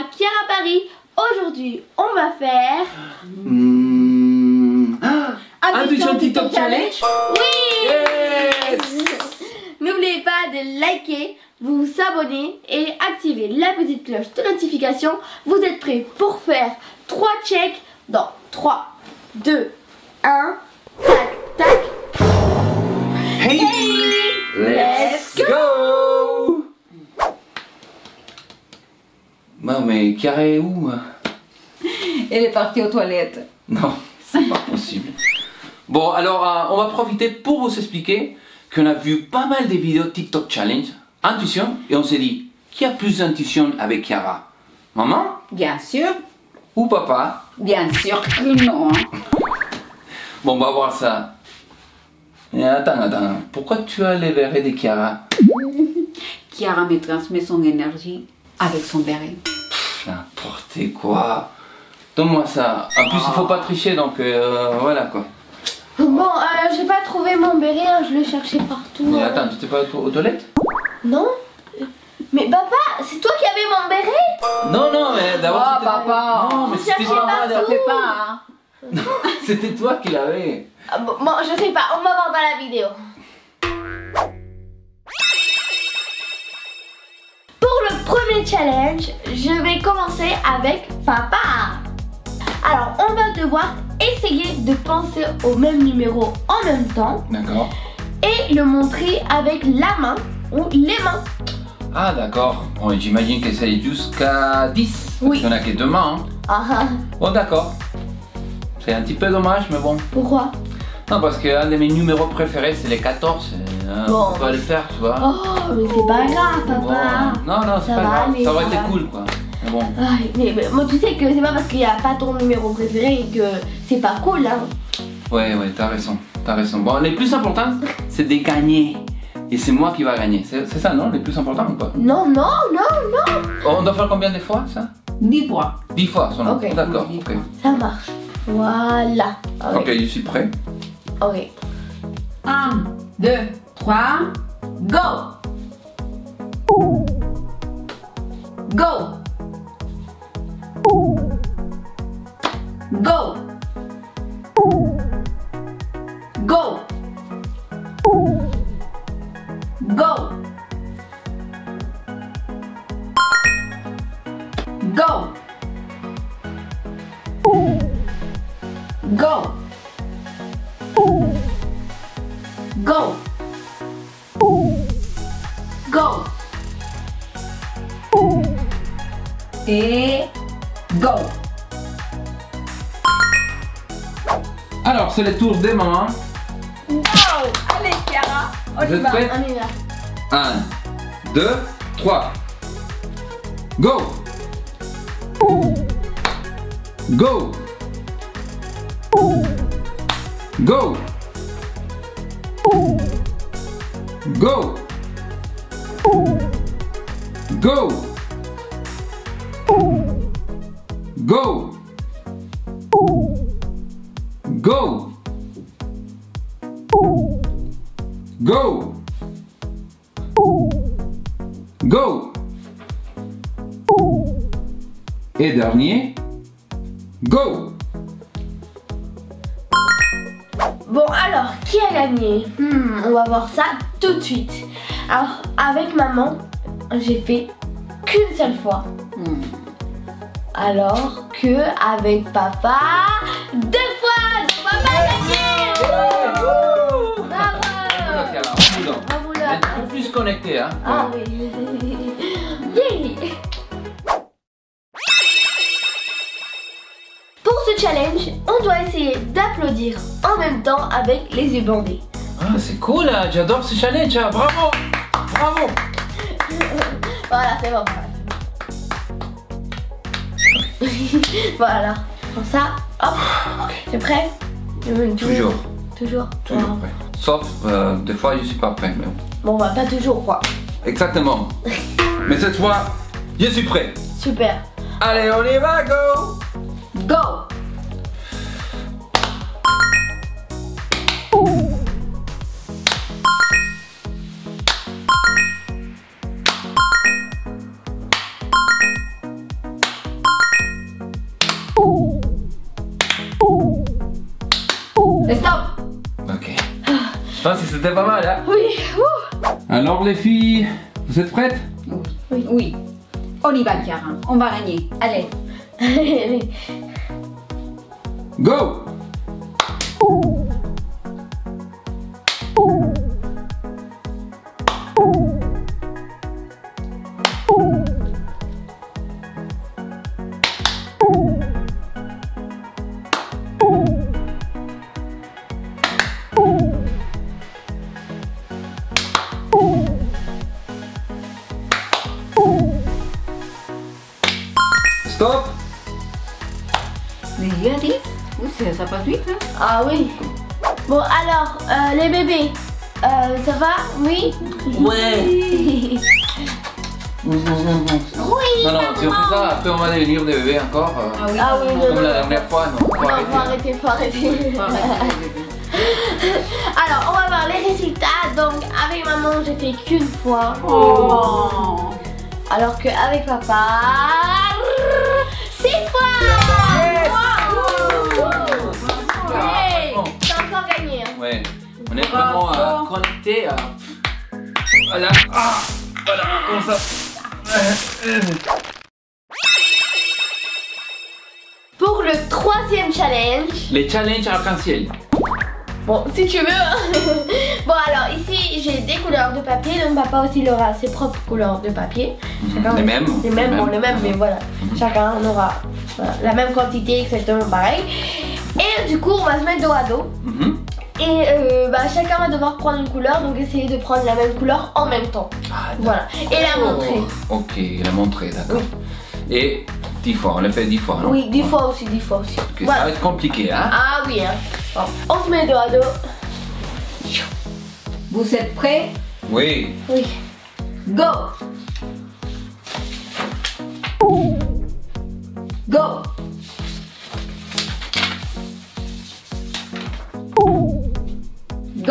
moi Kiara Paris. Aujourd'hui, on va faire un TikTok challenge. Oui, yes. N'oubliez pas de liker, vous vous abonner et activer la petite cloche de notification. Vous êtes prêts pour faire 3 checks dans 3, 2, 1, tac, tac. Hey, let's go. Non mais Kiara est où? Elle est partie aux toilettes. Non, c'est pas possible. Bon alors on va profiter pour vous expliquer qu'on a vu pas mal de vidéos TikTok challenge intuition et on s'est dit qui a plus d'intuition avec Kiara? Maman? Bien sûr. Ou papa? Bien sûr que non. Bon, on va voir ça. Et attends, pourquoi tu as les verres de Kiara? Kiara me transmet son énergie avec son verre. N'importe quoi. Donne-moi ça. En plus, il faut pas tricher, donc voilà quoi. Bon, j'ai pas trouvé mon béret, hein, je le cherchais partout. Mais attends, tu t'es pas aux toilettes? Non. Mais papa, c'est toi qui avais mon béret? Non, mais d'abord. Oh papa, non, mais c'était pas moi, ne le fais pas. Non, c'était toi qui l'avais. Ah, bon, je sais pas, on va voir dans la vidéo. Pour le premier challenge, je vais commencer avec papa. Alors, on va devoir essayer de penser au même numéro en même temps. D'accord. Et le montrer avec la main ou les mains. Ah d'accord, bon, j'imagine que ça est jusqu'à 10. Oui. Il n'y en a que 2 mains. Hein. Ah. Bon d'accord. C'est un petit peu dommage, mais bon. Pourquoi? Non, parce qu'un de mes numéros préférés, c'est les 14. Bon. On va le faire, tu vois. Oh, mais c'est pas grave, papa. Bon. Non, c'est pas grave. Ça aurait été cool, quoi. Mais bon. Ah, mais moi, tu sais que c'est pas parce qu'il n'y a pas ton numéro préféré et que c'est pas cool, hein. Ouais, t'as raison. Bon, le plus important, c'est de gagner. Et c'est moi qui va gagner. C'est ça, non? Le plus important, ou pas? Non. Oh, on doit faire combien de fois, ça? 10 fois. 10 fois, son nom. Ok. D'accord, ok. Ça marche. Voilà. Ok, je suis prêt. Ok. 1, 2, 3, go! Go! Go! Go! Go! Go! Go! Go! Go! Et go! Alors, c'est le tour des mamans. Go! Allez, Kiara, on y va, on y va. 1, 2, 3. Go! Go! Go! Go! Go! Go! Go! Go! Go! Et dernier, go! Bon alors, qui a gagné? On va voir ça tout de suite. Alors, avec maman, j'ai fait qu'une seule fois. Alors que avec papa, 2 fois! Donc papa a gagné! Bravo! Bravo là! Elle est plus connectée, hein? Ah oui! Yeah. Challenge, on doit essayer d'applaudir en même temps avec les yeux bandés. Ah, c'est cool, hein. J'adore ce challenge, hein. Bravo, bravo. Voilà, c'est bon. Voilà, comme ça, hop, okay. T'es prêt? Toujours prêt. Sauf, des fois, je suis pas prêt. Mais bon, bah, pas toujours, quoi. Exactement. Mais cette fois, je suis prêt. Super. Allez, on y va, go. Go. Je pense que c'était pas mal, hein? Oui. Ouh. Alors les filles, vous êtes prêtes? Oui. Oui. On y va, Kiara. On va gagner. Allez. Allez. Go. Stop. Mais il y a 10. Oui, ça passe vite. Hein? Ah oui. Bon alors, les bébés, ça va? Oui. Ouais. Oui. Non, non, si on fait ça, après on va devenir des bébés encore. Ah oui, ah, oui comme la dernière fois. Non, faut arrêter, faut arrêter. Alors, on va voir les résultats. Donc, avec maman, j'ai fait qu'une fois. Oh. Alors qu'avec papa... 6 fois. Yes. Wow. Wow. Hey. T'as encore gagné. Ouais. On est vraiment connectés à... Voilà. Ah. Voilà, comme ça. Pour le 3e challenge... Les challenges arc-en-ciel. Bon, si tu veux. Bon, alors ici, j'ai des couleurs de papier. Donc papa aussi, il aura ses propres couleurs de papier. Chacun les mêmes, mais voilà. Chacun aura la même quantité, exactement pareil. Et du coup, on va se mettre dos à dos. Et chacun va devoir prendre une couleur. Donc essayez de prendre la même couleur en même temps. Ah, voilà. Et la montrer. Ok, la montrer, d'accord. Oui. Et 10 fois, on l'a fait 10 fois, non? Oui, 10 fois aussi, 10 fois aussi. Okay, voilà. Ça va être compliqué, hein? Ah oui, hein. Bon. On se met dos à dos. Vous êtes prêts? Oui. Oui. Go. Go. Go. Go.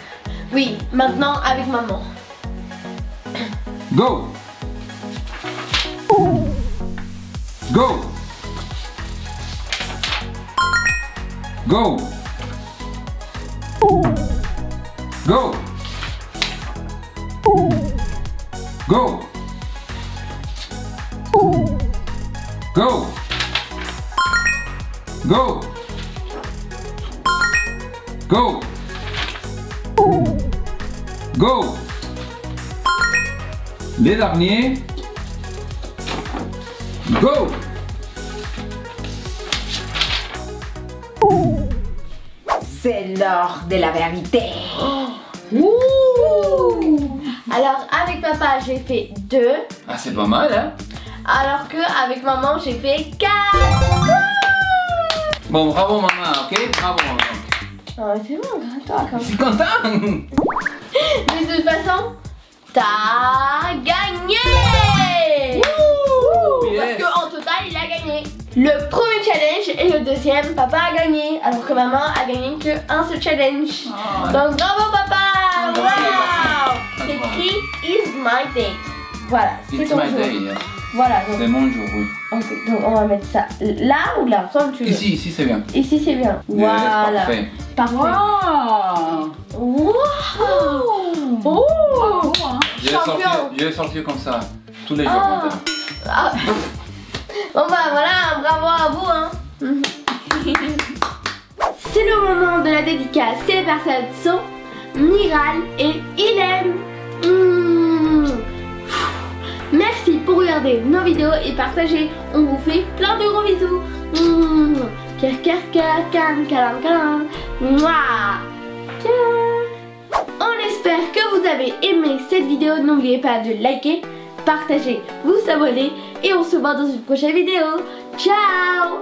Oui, maintenant avec maman. Go. Go. Go. Go. Go. Go. Go. Go. Go. Les derniers. Go. C'est l'heure de la vérité. Alors avec papa j'ai fait 2. Ah c'est pas mal, hein. Alors que avec maman j'ai fait 4. Bon, bravo maman, ok? Bravo maman. Ah c'est bon, toi quand même. Je suis content. De toute façon, t'as gagné. Wouh, yes. Parce qu'en total il a gagné le premier challenge et le deuxième, papa a gagné. Alors que maman a gagné qu'un seul challenge. Oh, ouais. Donc bravo papa. Wow. C'est écrit is my day. Voilà, c'est ton jour. Voilà, c'est mon jour, oui. Okay, donc on va mettre ça là ou là, comme tu veux. Ici, ici c'est bien. Ici c'est bien. Voilà. Parfait. Parfait. Wow. Wow. Oh. Bravo, hein. Je vais sortir comme ça tous les jours. Ah. Bon bah voilà, bravo à vous, hein. C'est le moment de la dédicace. C'est les personnes sont Miral et Hélène. Merci pour regarder nos vidéos et partager. On vous fait plein de gros bisous. On espère que vous avez aimé cette vidéo. N'oubliez pas de liker, partager, vous abonner et on se voit dans une prochaine vidéo. Ciao.